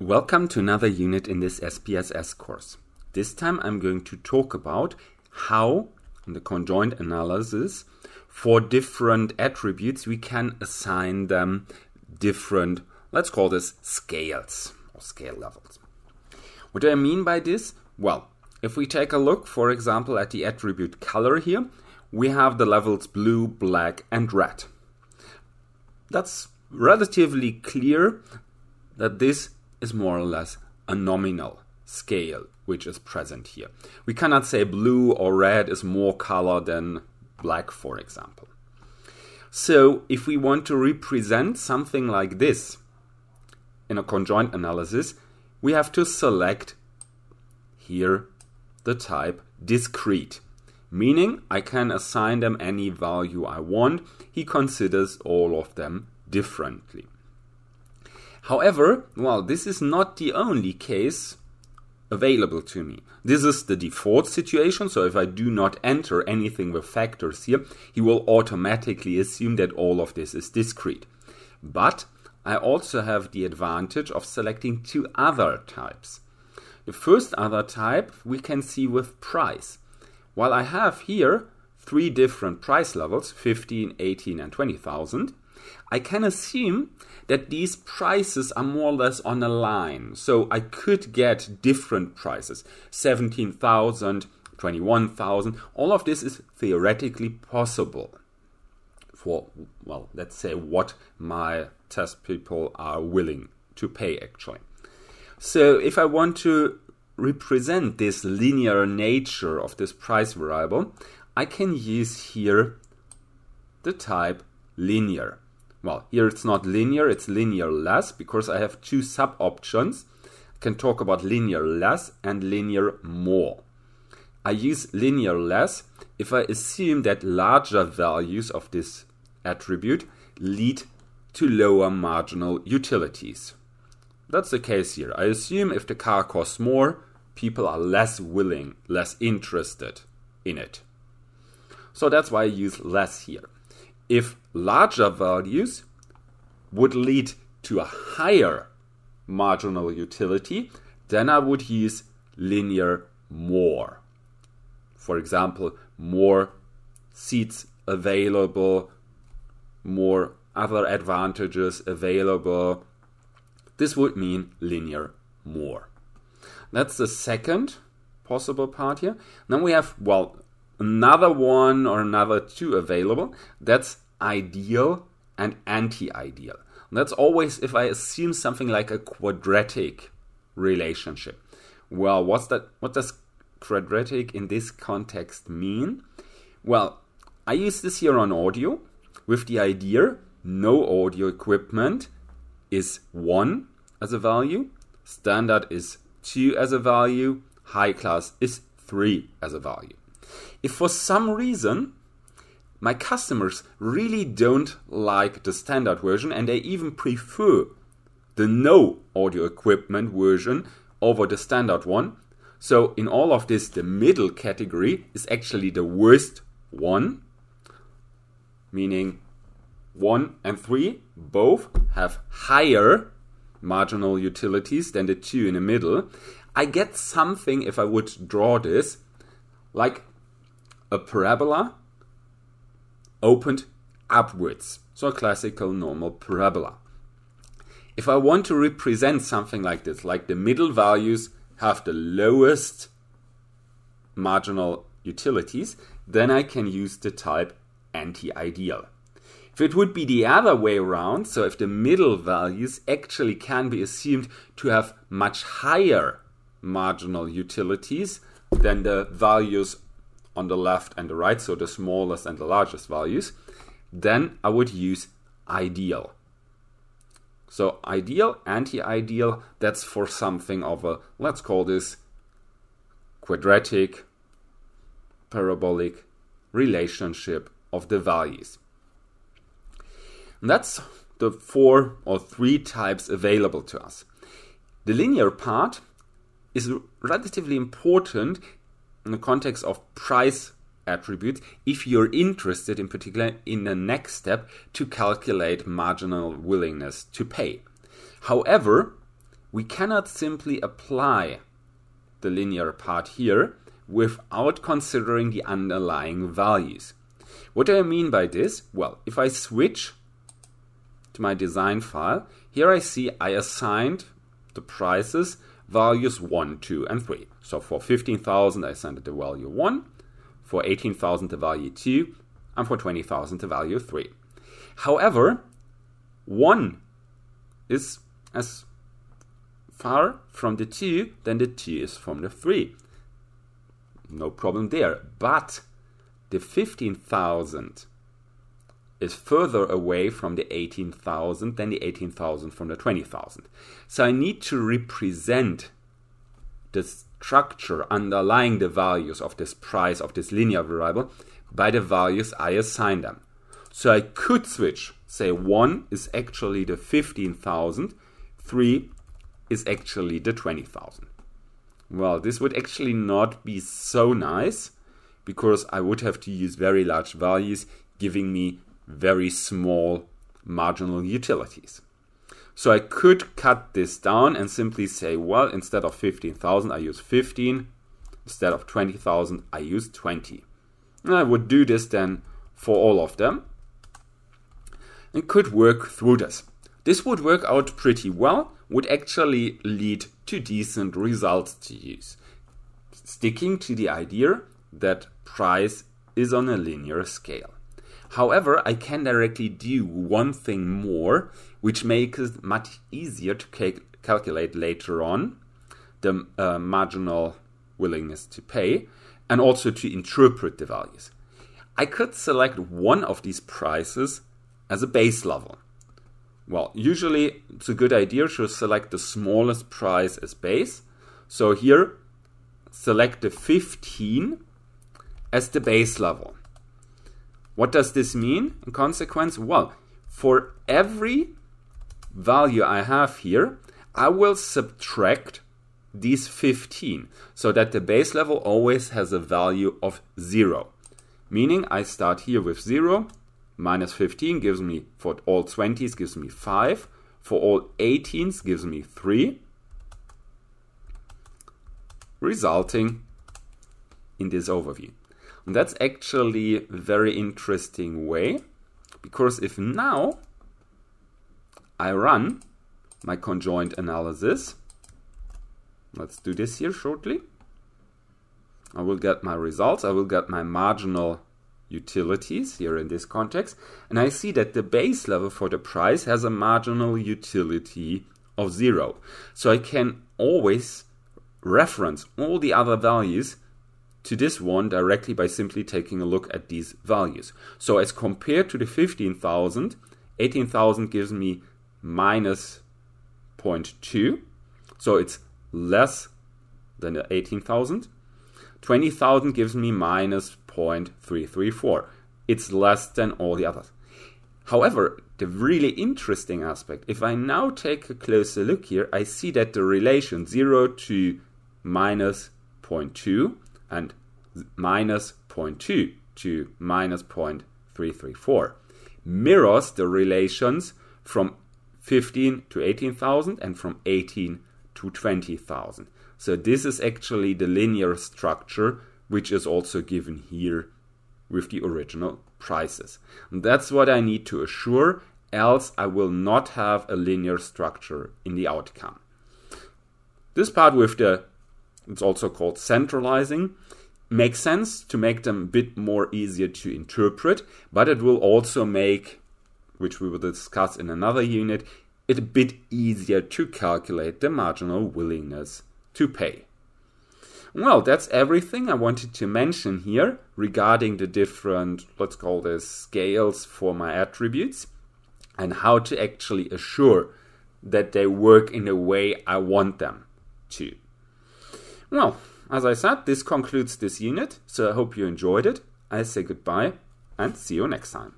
Welcome to another unit in this SPSS course. This time I'm going to talk about how, in the conjoint analysis, for different attributes we can assign them different, let's call this scales or scale levels. What do I mean by this? Well, if we take a look, for example, at the attribute color here, we have the levels blue, black and red. That's relatively clear that this is more or less a nominal scale which is present here. We cannot say blue or red is more color than black, for example. So if we want to represent something like this in a conjoint analysis, we have to select here the type discrete, meaning I can assign them any value I want. He considers all of them differently. However, well, this is not the only case available to me. This is the default situation, so if I do not enter anything with factors here, he will automatically assume that all of this is discrete. But I also have the advantage of selecting two other types. The first other type we can see with price. While I have here three different price levels, 15, 18 and 20,000, I can assume that these prices are more or less on a line. So I could get different prices, 17,000, 21,000. All of this is theoretically possible for, well, let's say what my test people are willing to pay actually. So if I want to represent this linear nature of this price variable, I can use here the type linear. Well, here it's not linear, it's linear less, because I have two sub options. I can talk about linear less and linear more. I use linear less if I assume that larger values of this attribute lead to lower marginal utilities. That's the case here. I assume if the car costs more, people are less willing, less interested in it. So that's why I use less here. If larger values would lead to a higher marginal utility, then I would use linear more. For example, more seats available, more other advantages available. This would mean linear more. That's the second possible part here. Then we have, well, another one or another two available. That's ideal and anti-ideal. That's always if I assume something like a quadratic relationship. Well, what's that? What does quadratic in this context mean? Well, I use this here on audio with the idea no audio equipment is 1 as a value, standard is 2 as a value, high class is 3 as a value. If for some reason my customers really don't like the standard version and they even prefer the no audio equipment version over the standard one, so in all of this the middle category is actually the worst one, meaning 1 and 3 both have higher marginal utilities than the 2 in the middle, I get something, if I would draw this, like a parabola opened upwards, so a classical normal parabola. If I want to represent something like this, like the middle values have the lowest marginal utilities, then I can use the type anti-ideal. If it would be the other way around, so if the middle values actually can be assumed to have much higher marginal utilities than the values on the left and the right, so the smallest and the largest values, then I would use ideal. So ideal, anti-ideal, that's for something of a, let's call this quadratic, parabolic relationship of the values. And that's the four or three types available to us. The linear part is relatively important in the context of price attributes if you're interested in particular in the next step to calculate marginal willingness to pay. However, we cannot simply apply the linear part here without considering the underlying values. What do I mean by this? Well, if I switch to my design file, here I see I assigned the prices values 1, 2, and 3. So for 15,000 I assigned it the value 1, for 18,000 the value 2, and for 20,000 the value 3. However, 1 is as far from the 2 than the 2 is from the 3. No problem there. But the 15,000 is further away from the 18,000 than the 18,000 from the 20,000. So I need to represent the structure underlying the values of this price of this linear variable by the values I assign them. So I could switch, say 1 is actually the 15,000, 3 is actually the 20,000. Well, this would actually not be so nice, because I would have to use very large values giving me very small marginal utilities. So I could cut this down and simply say, well, instead of 15,000 I use 15, instead of 20,000 I use 20. And I would do this then for all of them and could work through this. This would work out pretty well, would actually lead to decent results to use, sticking to the idea that price is on a linear scale. However, I can directly do one thing more, which makes it much easier to calculate later on the marginal willingness to pay and also to interpret the values. I could select one of these prices as a base level. Well, usually it's a good idea to select the smallest price as base. So here, select the 15 as the base level. What does this mean in consequence? Well, for every value I have here, I will subtract these 15 so that the base level always has a value of 0. Meaning I start here with 0, minus 15 gives me, for all 20s gives me 5, for all 18s gives me 3, resulting in this overview. And that's actually a very interesting way, because if now I run my conjoint analysis, let's do this here shortly, I will get my results, I will get my marginal utilities here in this context, and I see that the base level for the price has a marginal utility of 0. So I can always reference all the other values to this one directly by simply taking a look at these values. So as compared to the 15,000, 18,000 gives me minus 0.2, so it's less than the 18,000. 20,000 gives me minus 0.334. It's less than all the others. However, the really interesting aspect, if I now take a closer look here, I see that the relation 0 to minus 0.2 and minus 0.2 to minus 0.334 mirrors the relations from 15 to 18,000 and from 18 to 20,000. So this is actually the linear structure, which is also given here with the original prices. And that's what I need to assure, else I will not have a linear structure in the outcome. This part with the it's also called centralizing. Makes sense to make them a bit more easier to interpret, but it will also make, which we will discuss in another unit, it a bit easier to calculate the marginal willingness to pay. Well, that's everything I wanted to mention here regarding the different, let's call this, scales for my attributes and how to actually assure that they work in the way I want them to. Well, as I said, this concludes this unit, so I hope you enjoyed it. I say goodbye and see you next time.